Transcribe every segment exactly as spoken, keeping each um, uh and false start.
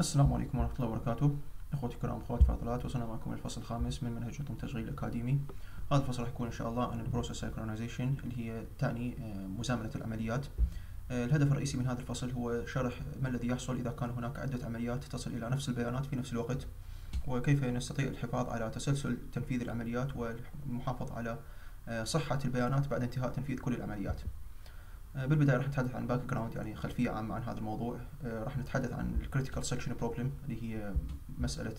السلام عليكم ورحمة الله وبركاته. اخوتي الكرام واخواتي الفاضلات، وصلنا معكم للفصل الخامس من منهج يتم تشغيل الاكاديمي. هذا الفصل راح يكون ان شاء الله عن البروسيس سينكرونايزيشن اللي هي تعني مزامنة العمليات. الهدف الرئيسي من هذا الفصل هو شرح ما الذي يحصل اذا كان هناك عدة عمليات تصل الى نفس البيانات في نفس الوقت، وكيف نستطيع الحفاظ على تسلسل تنفيذ العمليات والمحافظة على صحة البيانات بعد انتهاء تنفيذ كل العمليات. بالبداية راح نتحدث عن باك جراوند، يعني خلفية عامة عن هذا الموضوع. راح نتحدث عن الكريتيكال سكشن بروبلم اللي هي مسألة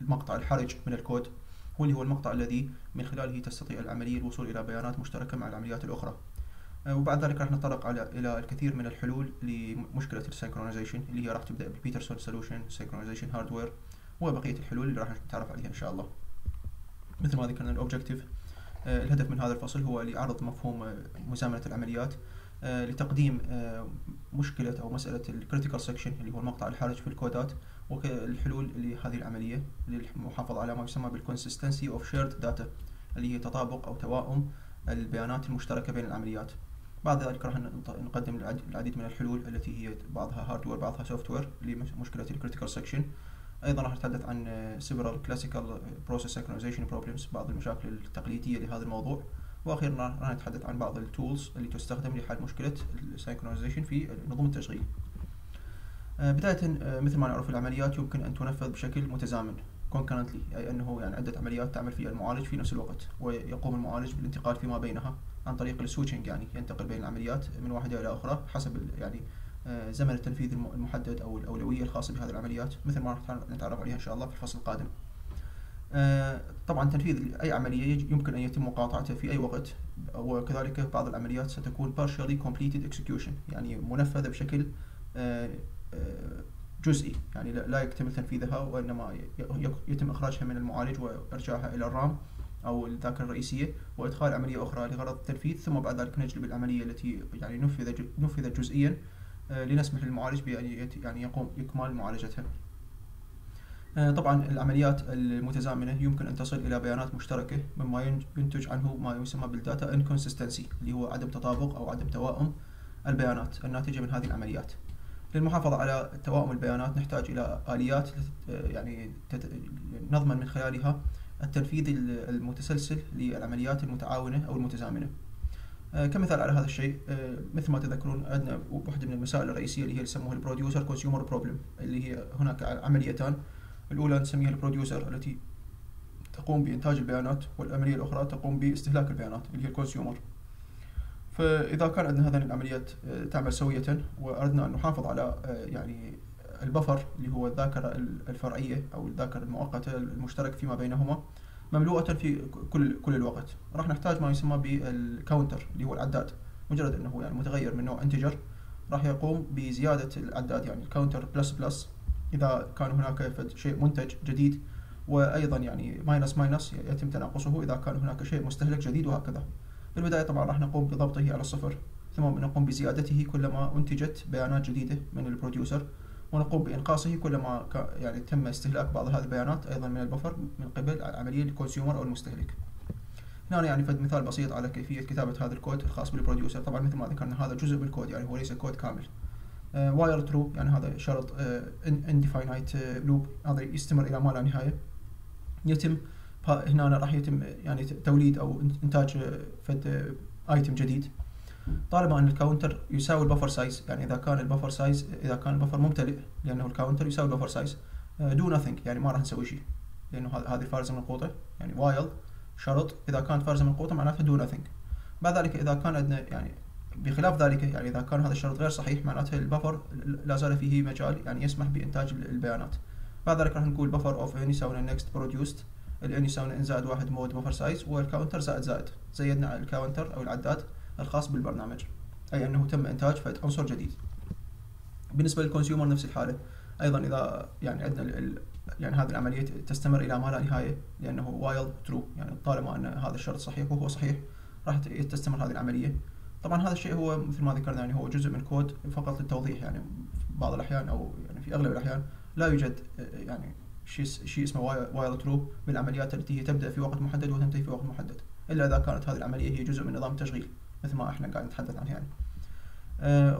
المقطع الحرج من الكود، واللي هو المقطع الذي من خلاله تستطيع العملية الوصول إلى بيانات مشتركة مع العمليات الأخرى. وبعد ذلك راح نتطرق على إلى الكثير من الحلول لمشكلة السينكرونايزيشن اللي هي راح تبدأ بالبيترسون سولوشن، سينكرونايزيشن هاردوير، وبقية الحلول اللي راح نتعرف عليها إن شاء الله. مثل ما ذكرنا الأوبجكتيف، الهدف من هذا الفصل هو لعرض مفهوم مزامنة العمليات لتقديم مشكلة أو مسألة الكريتيكال سكشن اللي هو المقطع الحرج في الكودات، والحلول لهذه العملية للمحافظة على ما يسمى بالكونسستنسي اوف شيرد داتا اللي هي تطابق أو توائم البيانات المشتركة بين العمليات. بعد ذلك راح نقدم العديد من الحلول التي هي بعضها هاردوير بعضها سوفتوير لمشكلة الكريتيكال سكشن. ايضا راح نتحدث عن several classical process synchronization problems، بعض المشاكل التقليديه لهذا الموضوع. واخيرا راح نتحدث عن بعض التولز اللي تستخدم لحل مشكله السينكرونايزيشن في نظم التشغيل. بدايه، مثل ما نعرف العمليات يمكن ان تنفذ بشكل متزامن concurrently، اي انه يعني عده عمليات تعمل فيها المعالج في نفس الوقت، ويقوم المعالج بالانتقال فيما بينها عن طريق السويتشنج، يعني ينتقل بين العمليات من واحده الى اخرى حسب يعني زمن التنفيذ المحدد أو الأولوية الخاصة بهذه العمليات، مثل ما راح نتعرف عليها إن شاء الله في الفصل القادم. طبعا تنفيذ أي عملية يمكن أن يتم مقاطعته في أي وقت، وكذلك بعض العمليات ستكون partially completed execution، يعني منفذة بشكل جزئي، يعني لا يكتمل تنفيذها وإنما يتم إخراجها من المعالج وإرجاعها إلى الرام أو الذاكرة الرئيسية وإدخال عملية أخرى لغرض التنفيذ، ثم بعد ذلك نجلب العملية التي يعني نفذت جزئيا لنسمح للمعالج بأن يعني يقوم إكمال معالجتها. طبعا العمليات المتزامنة يمكن أن تصل إلى بيانات مشتركة، مما ينتج عنه ما يسمى بالداتا انكونسستنسي اللي هو عدم تطابق أو عدم توائم البيانات الناتجة من هذه العمليات. للمحافظة على توائم البيانات نحتاج إلى آليات يعني نضمن من خلالها التنفيذ المتسلسل للعمليات المتعاونة أو المتزامنة. كمثال على هذا الشيء، مثل ما تذكرون عندنا واحدة من المسائل الرئيسية اللي هي يسموها البروديوسر كونسيومر بروبلم، اللي هي هناك عمليتان، الأولى نسميها البروديوسر التي تقوم بإنتاج البيانات، والعملية الأخرى تقوم باستهلاك البيانات اللي هي الكونسيومر. فإذا كان عندنا هذين العمليات تعمل سوية وأردنا أن نحافظ على يعني البفر اللي هو الذاكرة الفرعية أو الذاكرة المؤقتة المشترك فيما بينهما مملوءة في كل كل الوقت، راح نحتاج ما يسمى بالكاونتر اللي هو العداد. مجرد انه يعني متغير من نوع انتجر راح يقوم بزيادة العداد، يعني الكاونتر بلس بلس اذا كان هناك شيء منتج جديد، وايضا يعني ماينس ماينس يتم تناقصه اذا كان هناك شيء مستهلك جديد، وهكذا. بالبداية طبعا راح نقوم بضبطه على الصفر، ثم نقوم بزيادته كلما انتجت بيانات جديدة من البروديوسر، ونقوم بإنقاصه كلما يعني تم استهلاك بعض هذه البيانات أيضاً من البفر من قبل عملية الكونسيومر أو المستهلك. هنا يعني فد مثال بسيط على كيفية كتابة هذا الكود الخاص بالبروديوسر. طبعاً مثل ما ذكرنا هذا جزء بالكود، يعني هو ليس كود كامل. واير ترو، يعني هذا شرط انديفاينايت لوب، هذا يستمر إلى ما لا نهاية. يتم هنا راح يتم يعني توليد أو إنتاج فد آيتم جديد، طالما ان الكاونتر يساوي البفر سايز، يعني اذا كان البفر سايز اذا كان البفر ممتلئ، لانه الكاونتر يساوي البفر سايز دو nothing، يعني ما راح نسوي شيء، لانه هذه فارزه منقوطه، يعني وايل شرط اذا كانت فارزه منقوطه معناتها دو nothing. بعد ذلك اذا كان عندنا يعني بخلاف ذلك، يعني اذا كان هذا الشرط غير صحيح معناته البفر لا زال فيه مجال يعني يسمح بانتاج البيانات. بعد ذلك راح نقول بفر اوف ان يساوي next produced، الان يساوي ان زائد واحد مود بفر سايز، والكاونتر زائد زائد، زيدنا الكاونتر او العداد الخاص بالبرنامج، أي أنه تم إنتاج فد عنصر جديد. بالنسبة للكونسيومر نفس الحالة، أيضاً إذا يعني عندنا يعني هذه العملية تستمر إلى ما لا نهاية، لأنه وايل ترو، يعني طالما أن هذا الشرط صحيح وهو صحيح راح تستمر هذه العملية. طبعاً هذا الشيء هو مثل ما ذكرنا يعني هو جزء من كود فقط للتوضيح، يعني بعض الأحيان أو يعني في أغلب الأحيان لا يوجد يعني شيء شيء اسمه وايل ترو بالعمليات التي هي تبدأ في وقت محدد وتنتهي في وقت محدد، إلا إذا كانت هذه العملية هي جزء من نظام التشغيل مثل ما احنا قاعد نتحدث عنه. يعني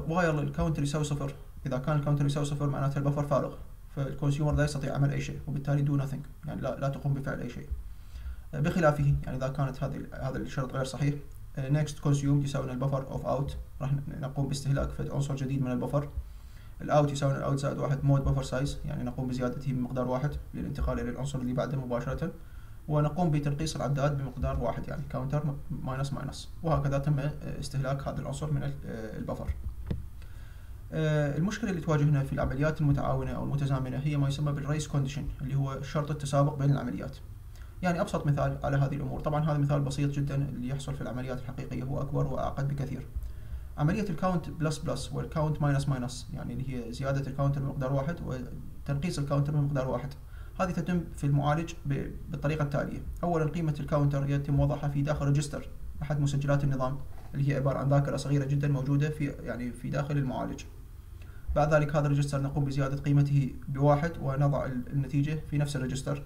واير الكاونتر يساوي صفر، اذا كان الكاونتر يساوي صفر معناته البفر فارغ، فالكونسيومر لا يستطيع عمل اي شيء، وبالتالي دو ناثينج، يعني لا لا تقوم بفعل اي شيء. بخلافه يعني اذا كانت هذه هذا الشرط غير صحيح، نيكست كونسيوم يساوي البفر اوف اوت، راح نقوم باستهلاك فد عنصر جديد من البفر. الاوت يساوي الاوت زائد واحد مود بفر سايز، يعني نقوم بزيادته بمقدار واحد للانتقال الى العنصر اللي بعده مباشره، ونقوم بتنقيص العداد بمقدار واحد، يعني كاونتر ماينس ماينس، وهكذا تم استهلاك هذا العنصر من البفر. المشكله اللي تواجهنا في العمليات المتعاونه او المتزامنه هي ما يسمى بالريس كونديشن، اللي هو الشرط التسابق بين العمليات. يعني ابسط مثال على هذه الامور، طبعا هذا مثال بسيط جدا، اللي يحصل في العمليات الحقيقيه هو اكبر واعقد بكثير. عمليه الكاونت بلس بلس والكاونت ماينس ماينس، يعني اللي هي زياده الكاونتر بمقدار واحد وتنقيص الكاونتر بمقدار واحد، هذه تتم في المعالج بالطريقه التاليه. اولا قيمه الكاونتر يتم وضعها في داخل ريجستر احد مسجلات النظام، اللي هي عباره عن ذاكره صغيره جدا موجوده في يعني في داخل المعالج. بعد ذلك هذا الريجستر نقوم بزياده قيمته بواحد ونضع النتيجه في نفس الريجستر،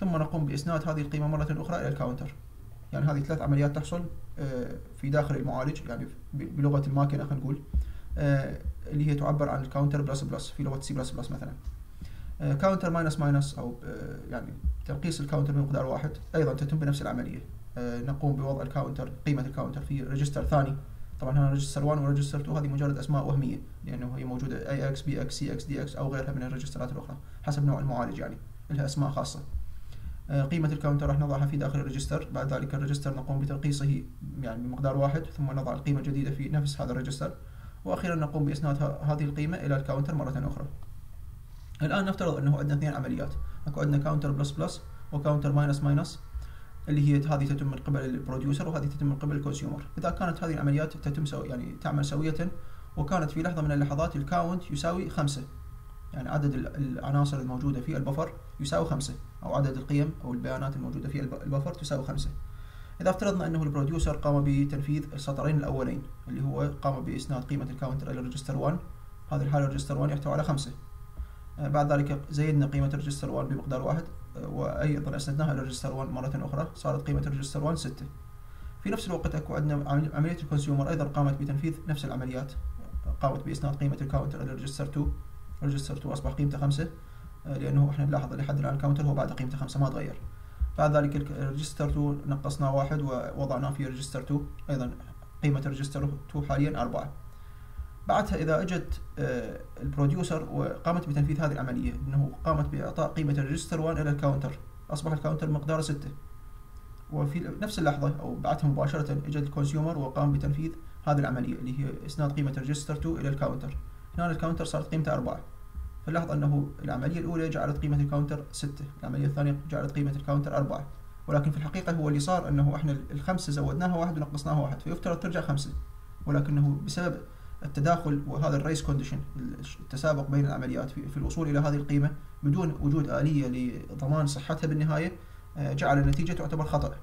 ثم نقوم باسناد هذه القيمه مره اخرى الى الكاونتر. يعني هذه ثلاث عمليات تحصل في داخل المعالج، يعني بلغه الماكينه خلينا نقول، اللي هي تعبر عن الكاونتر بلس بلس في لغه سي بلس بلس مثلا. كاونتر ماينس ماينس او يعني تنقيص الكاونتر بمقدار واحد ايضا تتم بنفس العمليه، نقوم بوضع الكاونتر قيمه الكاونتر في ريجستر ثاني. طبعا هنا ريجستر واحد وريجستر اثنين هذه مجرد اسماء وهميه، لانه هي موجوده اي اكس بي اكس سي اكس دي اكس او غيرها من الريجسترات الاخرى حسب نوع المعالج، يعني لها اسماء خاصه. قيمه الكاونتر راح نضعها في داخل الريجستر، بعد ذلك الريجستر نقوم بتنقيصه يعني بمقدار واحد، ثم نضع القيمه الجديده في نفس هذا الريجستر، واخيرا نقوم باسناد هذه القيمه الى الكاونتر مره اخرى. الان نفترض انه عندنا اثنين عمليات، اكو عندنا كاونتر بلس بلس وكاونتر ماينس ماينس، اللي هي هذه تتم من قبل البروديوسر وهذه تتم من قبل الكونسيومر. اذا كانت هذه العمليات تتم سو... يعني تعمل سويه، وكانت في لحظه من اللحظات الكاونت يساوي خمسة، يعني عدد العناصر الموجوده في البفر يساوي خمسة، او عدد القيم او البيانات الموجوده في البفر تساوي خمسة. اذا افترضنا انه البروديوسر قام بتنفيذ السطرين الاولين، اللي هو قام باسناد قيمه الكاونتر الى ريجستر واحد، هذه الحاله ريجستر واحد يحتوي على خمسة. بعد ذلك زيدنا قيمه ريجستر واحد بمقدار واحد، وايضا اسندناها الى ريجستر واحد مره اخرى، صارت قيمه ريجستر واحد ستة. في نفس الوقت اكو عندنا عمليه الكونسيومر ايضا قامت بتنفيذ نفس العمليات، قامت باسناد قيمه الكاونتر الى ريجستر اثنين، ريجستر اثنين اصبح قيمته خمسة، لانه احنا نلاحظ لحد الان الكاونتر هو بعد قيمته خمسة ما تغير. بعد ذلك ريجستر اثنين نقصناه واحد ووضعناه في ريجستر اثنين، ايضا قيمه ريجستر اثنين حاليا أربعة. بعدها اذا اجت البروديوسر وقامت بتنفيذ هذه العمليه، انه قامت باعطاء قيمه الريجستر واحد الى الكاونتر، اصبح الكاونتر مقداره ستة، وفي نفس اللحظه او بعدها مباشره اجت الكونسيومر وقام بتنفيذ هذه العمليه اللي هي اسناد قيمه الريجستر اثنين الى الكاونتر. هنا الكاونتر صارت قيمته أربعة، فنلاحظ انه العمليه الاولى جعلت قيمه الكاونتر ستة، العمليه الثانيه جعلت قيمه الكاونتر أربعة، ولكن في الحقيقه هو اللي صار انه احنا الخمسه زودناها واحد ونقصناها واحد، فيفترض ترجع خمسة، ولكنه بسبب التداخل وهذا الريس كونديشن التسابق بين العمليات في الوصول الى هذه القيمه بدون وجود اليه لضمان صحتها بالنهايه، جعل النتيجه تعتبر خطا،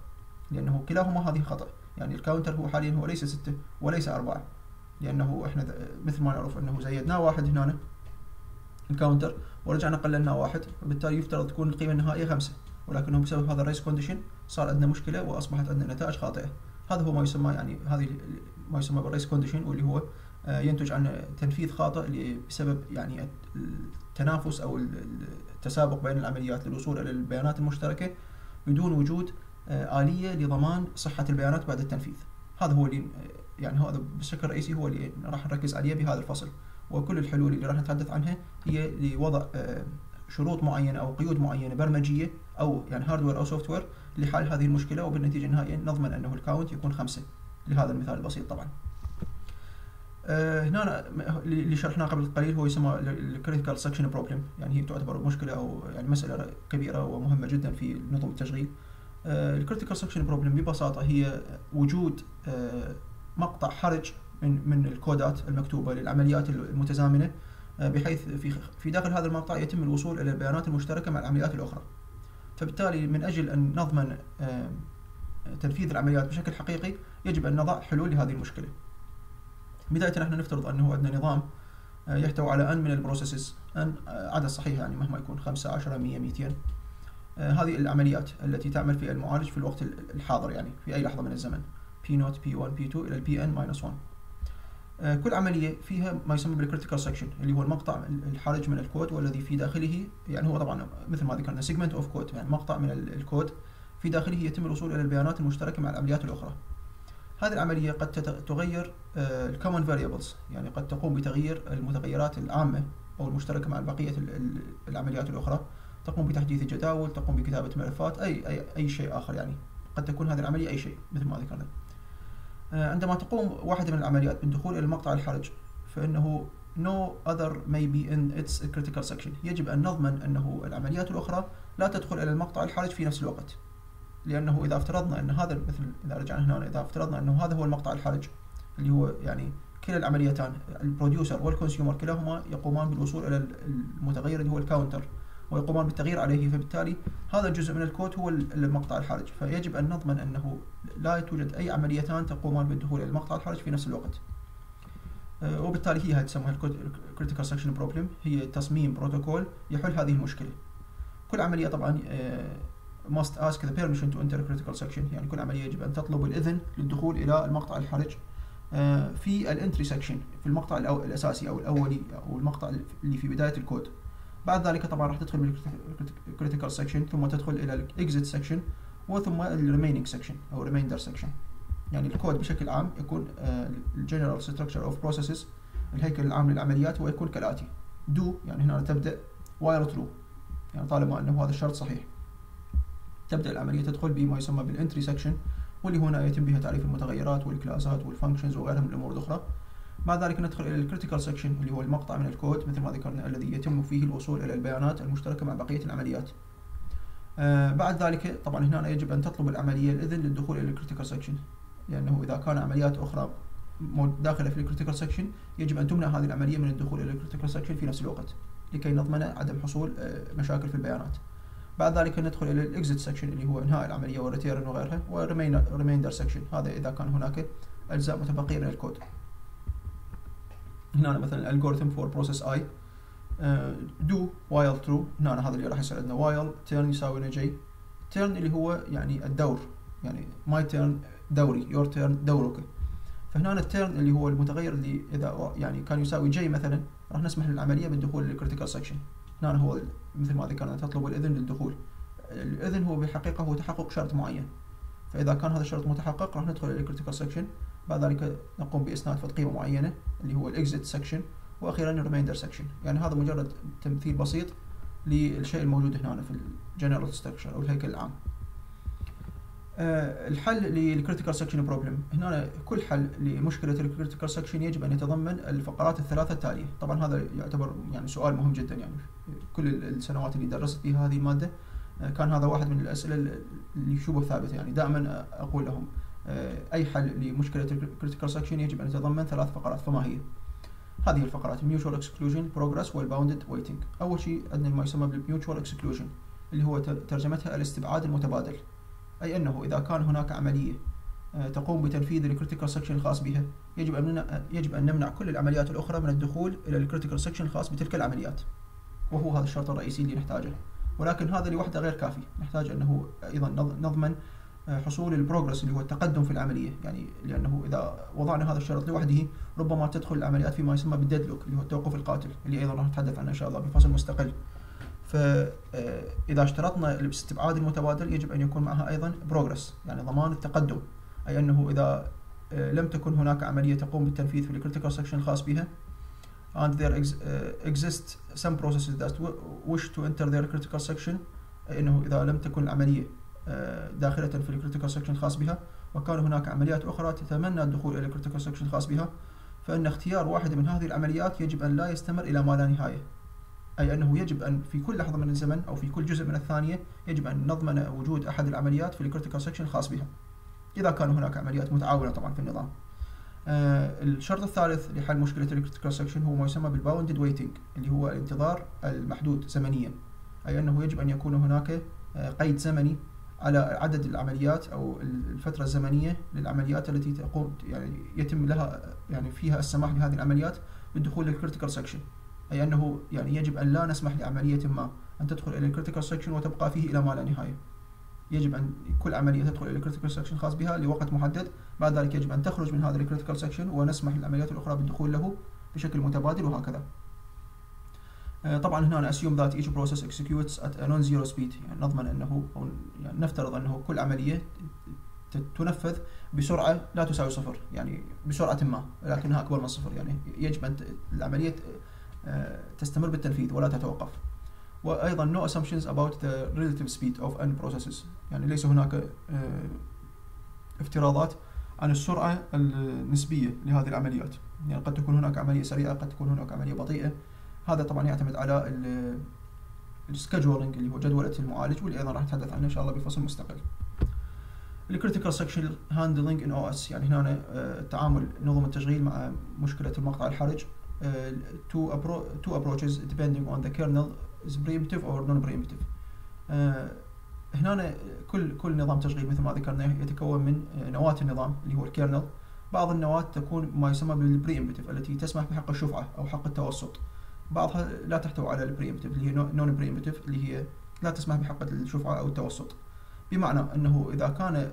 لانه كلاهما هذه خطا. يعني الكاونتر هو حاليا هو ليس ستة وليس أربعة، لانه احنا مثل ما نعرف انه زيدناه واحد هنا الكاونتر ورجعنا قللناه واحد، وبالتالي يفترض تكون القيمه النهائيه خمسة، ولكنه بسبب هذا الريس كونديشن صار عندنا مشكله واصبحت عندنا نتائج خاطئه. هذا هو ما يسمى يعني هذه ما يسمى بالريس كونديشن، واللي هو ينتج عن تنفيذ خاطئ بسبب يعني التنافس او التسابق بين العمليات للوصول الى البيانات المشتركه بدون وجود آليه لضمان صحه البيانات بعد التنفيذ. هذا هو اللي يعني هذا بشكل رئيسي هو اللي راح نركز عليه بهذا الفصل، وكل الحلول اللي راح نتحدث عنها هي لوضع شروط معينه او قيود معينه برمجيه او يعني هاردوير او سوفت وير لحل هذه المشكله، وبالنتيجه النهائيه نضمن انه الكاونت يكون خمسة لهذا المثال البسيط. طبعا هنا اللي شرحناه قبل قليل هو يسمى critical section problem، يعني هي تعتبر مشكله او يعني مساله كبيره ومهمه جدا في نظم التشغيل. critical section problem ببساطه هي وجود مقطع حرج من من الكودات المكتوبه للعمليات المتزامنه، بحيث في في داخل هذا المقطع يتم الوصول الى البيانات المشتركه مع العمليات الاخرى. فبالتالي من اجل ان نضمن تنفيذ العمليات بشكل حقيقي يجب ان نضع حلول لهذه المشكله. بداية نحن نفترض أنه عندنا نظام يحتوي على N من البروسيسز، N عدد صحيح يعني مهما يكون خمسة عشرة مية مئتين، هذه العمليات التي تعمل في المعالج في الوقت الحاضر يعني في أي لحظة من الزمن، P zero P one P two إلى P N minus one. كل عمليه فيها ما يسمى بالكريتيكال سكشن اللي هو المقطع الحرج من الكود والذي في داخله، يعني هو طبعا مثل ما ذكرنا سيجمنت اوف كود، يعني مقطع من الكود في داخله يتم الوصول الى البيانات المشتركه مع العمليات الاخرى. هذه العمليه قد تغير الكومن فاريبلز، يعني قد تقوم بتغيير المتغيرات العامه او المشتركه مع بقيه العمليات الاخرى، تقوم بتحديث الجداول، تقوم بكتابه ملفات، اي اي اي شيء اخر، يعني قد تكون هذه العمليه اي شيء مثل ما ذكرنا. عندما تقوم واحدة من العمليات بالدخول إلى المقطع الحرج فإنه no other may be in its critical section، يجب أن نضمن أنه العمليات الأخرى لا تدخل إلى المقطع الحرج في نفس الوقت، لأنه إذا افترضنا أن هذا، مثل إذا رجعنا هنا، إذا افترضنا أنه هذا هو المقطع الحرج اللي هو يعني كلا العمليتان البروديوسر والكونسيومر كلاهما يقومان بالوصول إلى المتغير اللي هو الكاونتر ويقومان بالتغيير عليه، فبالتالي هذا الجزء من الكود هو المقطع الحرج، فيجب أن نضمن أنه لا توجد أي عمليتان تقومان بالدخول إلى المقطع الحرج في نفس الوقت. وبالتالي هي هاي تسموها critical section problem، هي تصميم بروتوكول يحل هذه المشكلة. كل عملية طبعا must ask the permission to enter critical section، يعني كل عملية يجب أن تطلب الإذن للدخول إلى المقطع الحرج في الانتري سكشن، في المقطع الأساسي أو الأولي أو المقطع اللي في بداية الكود. بعد ذلك طبعا راح تدخل من critical section ثم تدخل الى ال exit section وثم ال remaining section او remainder section. يعني الكود بشكل عام يكون ال general structure of processes، الهيكل العام للعمليات، ويكون كالاتي: do يعني هنا تبدا، while true يعني طالما انه هذا الشرط صحيح تبدا العمليه تدخل بما يسمى بال entry section، واللي هنا يتم بها تعريف المتغيرات والكلاسات والفانكشنز وغيرها من الامور الاخرى. بعد ذلك ندخل إلى الكريتيكال سكشن اللي هو المقطع من الكود مثل ما ذكرنا الذي يتم فيه الوصول إلى البيانات المشتركة مع بقية العمليات. آه بعد ذلك طبعا هنا يجب أن تطلب العملية الإذن للدخول إلى الكريتيكال سكشن، لأنه إذا كان عمليات أخرى داخلة في الكريتيكال سكشن يجب أن تمنع هذه العملية من الدخول إلى الكريتيكال سكشن في نفس الوقت لكي نضمن عدم حصول آه مشاكل في البيانات. بعد ذلك ندخل إلى الإكزيت سكشن اللي هو إنهاء العملية والريتيرن وغيرها، والريميندر سكشن هذا إذا كان هناك أجزاء متبقية من الكود. هنا مثلا الالجوريثم فور بروسيس اي دو وايل ترو، هنا هذا اللي راح يصير عندنا وايل تيرن يساوي لنا جي تيرن اللي هو يعني الدور، يعني ماي تيرن دوري، يور تيرن دورك. فهنا التيرن اللي هو المتغير اللي اذا يعني كان يساوي جي مثلا راح نسمح للعمليه بالدخول للكريتيكال سكشن. هنا هو مثل ما ذكرنا تطلب الاذن للدخول، الاذن هو بالحقيقه هو تحقق شرط معين، فاذا كان هذا الشرط متحقق راح ندخل للكريتيكال سكشن. بعد ذلك نقوم باسناد فد قيمه معينه اللي هو الاكزيت سكشن، واخيرا الريميندر سكشن. يعني هذا مجرد تمثيل بسيط للشيء الموجود هنا في الجنرال ستراكشر او الهيكل العام. أه الحل للكريتيكال سكشن بروبلم، هنا كل حل لمشكله الكريتيكال سكشن يجب ان يتضمن الفقرات الثلاثه التاليه. طبعا هذا يعتبر يعني سؤال مهم جدا، يعني كل السنوات اللي درست فيها هذه الماده كان هذا واحد من الاسئله اللي شبه ثابته، يعني دائما اقول لهم أي حل لمشكلة critical section يجب أن يتضمن ثلاث فقرات. فما هي؟ هذه الفقرات mutual exclusion، progress، والbounded waiting. أول شيء عندنا ما يسمى بالmutual exclusion اللي هو ترجمتها الاستبعاد المتبادل، أي أنه إذا كان هناك عملية تقوم بتنفيذ الكريتيكال سكشن الخاص بها يجب أن يجب أن نمنع كل العمليات الأخرى من الدخول إلى الكريتيكال سكشن الخاص بتلك العمليات، وهو هذا الشرط الرئيسي اللي نحتاجه. ولكن هذا لوحده غير كافي، نحتاج أنه أيضا نضمن حصول البروجرس اللي هو التقدم في العمليه، يعني لانه اذا وضعنا هذا الشرط لوحده ربما تدخل العمليات فيما يسمى بالديدلوك اللي هو التوقف القاتل، اللي ايضا راح نتحدث عنه ان شاء الله بفصل مستقل. فاذا اشترطنا الاستبعاد المتبادل يجب ان يكون معها ايضا بروجرس، يعني ضمان التقدم، اي انه اذا لم تكن هناك عمليه تقوم بالتنفيذ في الكريتيكال سكشن الخاص بها and there exist some processes that wish to enter their critical section، أي انه اذا لم تكن العمليه داخلة في الكريتيكال سكشن الخاص بها وكان هناك عمليات أخرى تتمنى الدخول إلى الكريتيكال سكشن الخاص بها، فإن اختيار واحدة من هذه العمليات يجب أن لا يستمر إلى ما لا نهاية، أي أنه يجب أن في كل لحظة من الزمن أو في كل جزء من الثانية يجب أن نضمن وجود أحد العمليات في الكريتيكال سكشن الخاص بها إذا كان هناك عمليات متعاونة طبعا في النظام. الشرط الثالث لحل مشكلة الكريتيكال سكشن هو ما يسمى بالباوندد ويتنج اللي هو الانتظار المحدود زمنيا، أي أنه يجب أن يكون هناك قيد زمني على عدد العمليات او الفتره الزمنيه للعمليات التي تقوم يعني يتم لها يعني فيها السماح لهذه العمليات بالدخول للكريتيكال سكشن، اي انه يعني يجب ان لا نسمح لعمليه ما ان تدخل الى الكريتيكال سكشن وتبقى فيه الى ما لا نهايه. يجب أن كل عملية تدخل إلى critical section خاص بها لوقت محدد، بعد ذلك يجب أن تخرج من هذا ال critical section ونسمح للعمليات الأخرى بالدخول له بشكل متبادل وهكذا. طبعا هنا أنا assume that each process executes at a non-zero speed، يعني نضمن أنه أو يعني نفترض أنه كل عملية تنفذ بسرعة لا تساوي صفر، يعني بسرعة ما لكنها أكبر من صفر، يعني يجب أن العملية تستمر بالتنفيذ ولا تتوقف. وأيضا no assumptions about the relative speed of any processes، يعني ليس هناك افتراضات عن السرعة النسبية لهذه العمليات، يعني قد تكون هناك عملية سريعة قد تكون هناك عملية بطيئة. هذا طبعا يعتمد على السكجولينج اللي هو جدولة المعالج، واللي أيضا راح نتحدث عنه إن شاء الله بفصل مستقل. الكريتيكال سكشن هاندلنج ان او اس، يعني هنا تعامل نظم التشغيل مع مشكلة المقطع الحرج. تو تو ابروتشز depending on the kernel is preemptive or non-preemptive. هنا كل كل نظام تشغيل مثل ما ذكرنا يتكون من نواة النظام اللي هو الكيرنل. بعض النواة تكون ما يسمى بالبريمبتيف التي تسمح بحق الشفعة أو حق التوسط، بعضها لا تحتوي على البريمبتيف اللي هي نون بريمبتيف اللي هي لا تسمح بحق الشفعة أو التوسط. بمعنى أنه إذا كان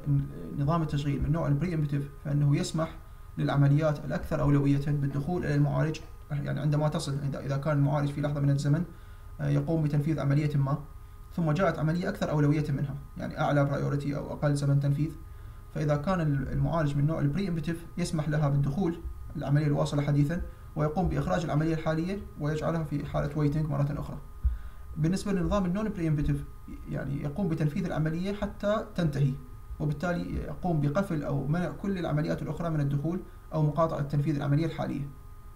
نظام التشغيل من نوع البريمبتيف فإنه يسمح للعمليات الأكثر أولوية بالدخول إلى المعالج، يعني عندما تصل إذا كان المعالج في لحظة من الزمن يقوم بتنفيذ عملية ما ثم جاءت عملية أكثر أولوية منها، يعني أعلى برايورتي أو أقل زمن تنفيذ، فإذا كان المعالج من نوع البريمبتيف يسمح لها بالدخول العملية الواصلة حديثا ويقوم بإخراج العملية الحالية ويجعلها في حالة ويتنج مرة أخرى. بالنسبة للنظام النون بريمبتيف يعني يقوم بتنفيذ العملية حتى تنتهي، وبالتالي يقوم بقفل أو منع كل العمليات الأخرى من الدخول أو مقاطعة تنفيذ العملية الحالية.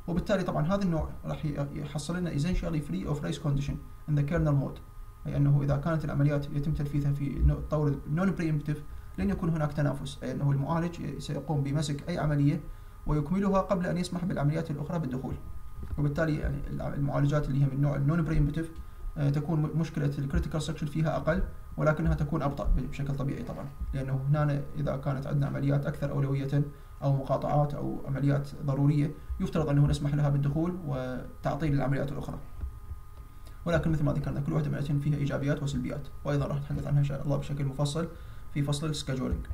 وبالتالي طبعا هذا النوع راح يحصل لنا essentially free of race condition in the kernel mode، أي أنه إذا كانت العمليات يتم تنفيذها في طور non-preemptive لن يكون هناك تنافس، أي أنه المعالج سيقوم بمسك أي عملية ويكملها قبل أن يسمح بالعمليات الأخرى بالدخول. وبالتالي يعني المعالجات اللي هي من نوع non-preemptive تكون مشكلة critical section فيها أقل، ولكنها تكون أبطأ بشكل طبيعي طبعا، لأنه هنا إذا كانت عندنا عمليات أكثر أولوية أو مقاطعات أو عمليات ضرورية يفترض أنه نسمح لها بالدخول وتعطيل العمليات الأخرى. ولكن مثل ما ذكرنا كل واحدة منهم فيها إيجابيات وسلبيات، وأيضا راح نتحدث عنها إن شاء الله بشكل مفصل في فصل السكجولينج.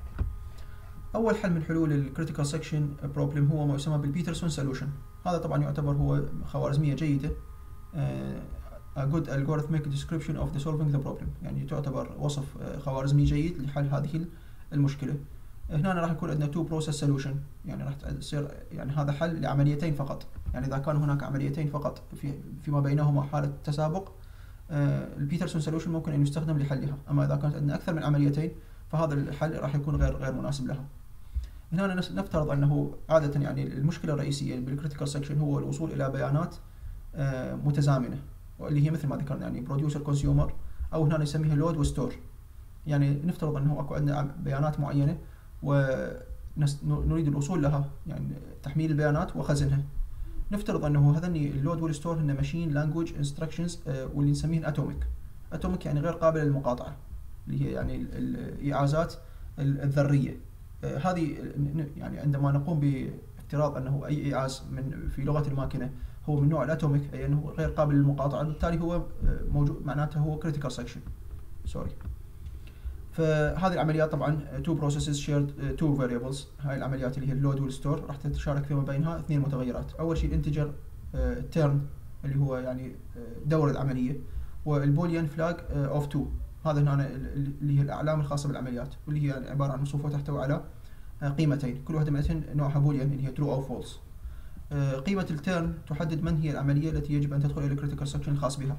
أول حل من حلول الكريتيكال سكشن بروبلم هو ما يسمى بالبيترسون سولوشن. هذا طبعا يعتبر هو خوارزمية جيدة، a good algorithmic description of the solving the problem، يعني تعتبر وصف خوارزمي جيد لحل هذه المشكلة. هنا راح يكون عندنا تو بروسيس سولوشن، يعني راح تصير يعني هذا حل لعمليتين فقط، يعني اذا كان هناك عمليتين فقط في فيما بينهما حالة تسابق البيترسون سولوشن ممكن ان يستخدم لحلها، اما اذا كانت عندنا اكثر من عمليتين فهذا الحل راح يكون غير غير مناسب لها. هنا نفترض انه عادة يعني المشكلة الرئيسية بالكريتيكال سكشن هو الوصول الى بيانات متزامنة، واللي هي مثل ما ذكرنا يعني بروديوسر كونسيومر، او هنا نسميها لود وستور. يعني نفترض انه اكو عندنا بيانات معينة ونريد الوصول لها، يعني تحميل البيانات وخزنها. نفترض انه هذا اللود والستور هن ماشين لانجويج انستراكشنز واللي نسميهن اتوميك. اتوميك يعني غير قابله للمقاطعه، اللي هي يعني الايعازات الذريه. هذه يعني عندما نقوم بافتراض انه اي ايعاز من في لغه الماكينه هو من نوع الاتوميك، اي انه غير قابل للمقاطعه، بالتالي هو موجود معناته هو كريتيكال سكشن سوري. فهذه العمليات طبعا تو بروسيسز شيرد تو فاريبلز، هاي العمليات اللي هي اللود والستور راح تتشارك فيما بينها اثنين متغيرات. اول شيء الانتجر تيرن اللي هو يعني دور العمليه، والبوليان فلاج اوف تو، هذا هنا اللي هي الاعلام الخاصه بالعمليات، واللي هي يعني عباره عن مصفوفه تحتوي على قيمتين كل واحده منهن نوعها بوليان اللي هي ترو او فولس. قيمه التيرن تحدد من هي العمليه التي يجب ان تدخل الى الكريتيكال سكشن الخاص بها.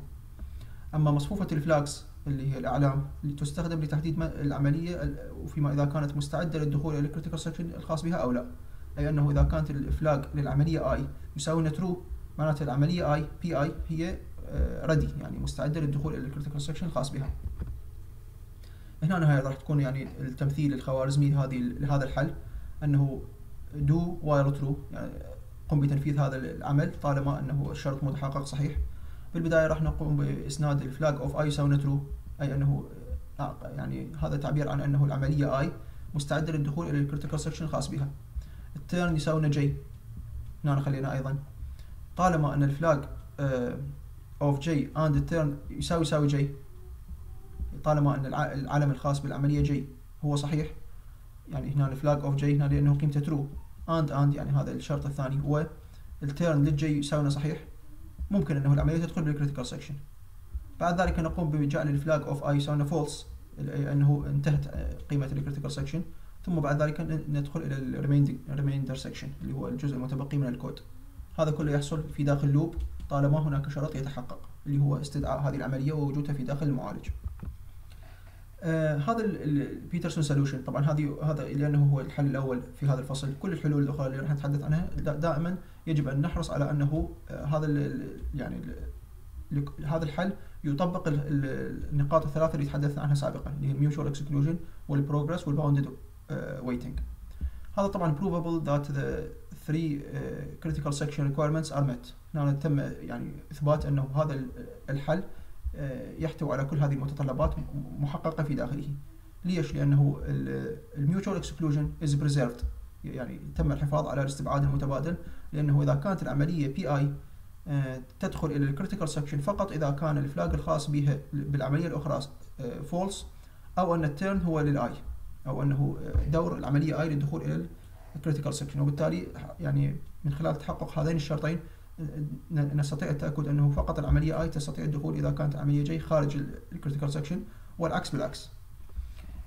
اما مصفوفه الفلاجز اللي هي الأعلام اللي تستخدم لتحديد العملية وفيما إذا كانت مستعدة للدخول إلى الكريتيكال سكشن الخاص بها أو لا، أي أنه إذا كانت الفلاج للعملية آي يساوي ترو معناته العملية آي بي آي هي ردي، يعني مستعدة للدخول إلى الكريتيكال سكشن الخاص بها. هنا هاي راح تكون يعني التمثيل الخوارزمي هذه لهذا الحل، أنه دو وايل ترو، يعني قم بتنفيذ هذا العمل طالما أنه الشرط متحقق صحيح. بالبداية راح نقوم بإسناد الفلاج اوف اي يساوي ترو، أي أنه يعني هذا تعبير عن أنه العملية اي مستعدة للدخول إلى الكريتيكال سكشن الخاص بها. التيرن يساوي جي، هنا خلينا أيضا طالما أن الفلاج اوف جي اند التيرن يساوي يساوي جي، طالما ان العلم الخاص بالعمليه جي هو صحيح، يعني هنا الفلاج اوف جي هنا لانه قيمته ترو، اند اند يعني هذا الشرط الثاني هو التيرن للجي يساوينا صحيح، ممكن انه العمليه تدخل بالكريتيكال سكشن. بعد ذلك نقوم بجعل الفلاج اوف اي يساوينا فولس لانه انتهت قيمه الكريتيكال سكشن، ثم بعد ذلك ندخل الى الريميندر سكشن اللي هو الجزء المتبقي من الكود. هذا كله يحصل في داخل لوب طالما هناك شرط يتحقق اللي هو استدعاء هذه العمليه ووجودها في داخل المعالج. آه هذا البيترسون سولوشن طبعا هذه هذا لانه هو الحل الاول في هذا الفصل. كل الحلول الاخرى اللي راح نتحدث عنها دائما يجب ان نحرص على انه آه هذا ال يعني ال هذا الحل يطبق ال النقاط الثلاثه اللي تحدثنا عنها سابقا اللي هي الميوتشوال اكسكلوجن والبروجرس والباوندد ويتنج. هذا طبعا provable that the three uh, critical section requirements are met. هنا تم يعني اثبات انه هذا الحل uh, يحتوي على كل هذه المتطلبات محققه في داخله. ليش؟ لانه mutual exclusion is preserved يعني تم الحفاظ على الاستبعاد المتبادل، لانه اذا كانت العمليه بي اي uh, تدخل الى الكريتيكال سكشن فقط اذا كان الفلاج الخاص بها بالعمليه الاخرى فولس uh, او ان التيرن هو للاي او انه دور العمليه اي للدخول الى الكريتيكال سكشن، وبالتالي يعني من خلال تحقق هذين الشرطين نستطيع التاكد انه فقط العمليه اي تستطيع الدخول اذا كانت عمليه جي خارج الكريتيكال سكشن والعكس بالعكس.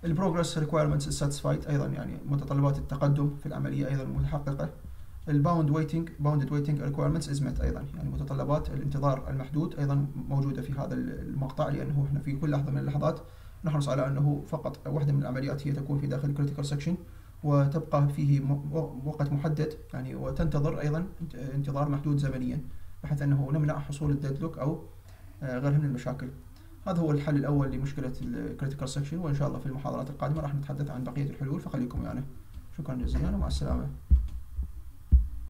البروجرس ريكويرمنتس ساتسفايد ايضا يعني متطلبات التقدم في العمليه ايضا متحققه. الباوند ويتنج باوندد ويتنج ريكويرمنتس از مت ايضا يعني متطلبات الانتظار المحدود ايضا موجوده في هذا المقطع، لانه احنا في كل لحظه من اللحظات نحرص على انه فقط واحده من العمليات هي تكون في داخل الكريتيكال سكشن وتبقى فيه وقت محدد يعني وتنتظر ايضا انتظار محدود زمنيا بحيث انه نمنع حصول الديدلوك او غيرها من المشاكل. هذا هو الحل الاول لمشكله الكريتيكال سكشن، وان شاء الله في المحاضرات القادمه راح نتحدث عن بقيه الحلول، فخليكم معنا. شكرا جزيلا ومع السلامه.